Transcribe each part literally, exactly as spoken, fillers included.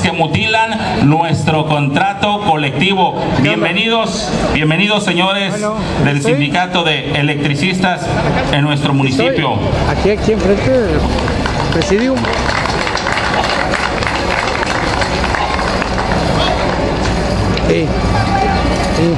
Que mutilan nuestro contrato colectivo. Bienvenidos, bienvenidos señores del sindicato de electricistas en nuestro municipio. Aquí, aquí enfrente del presidium. Sí. Sí.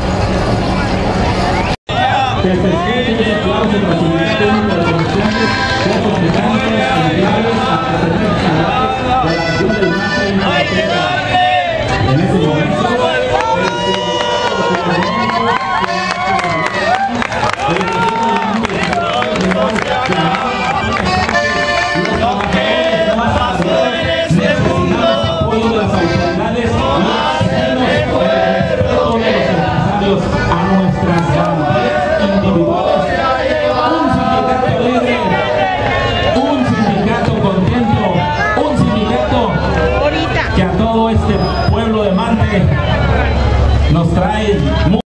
Este pueblo de Marte nos trae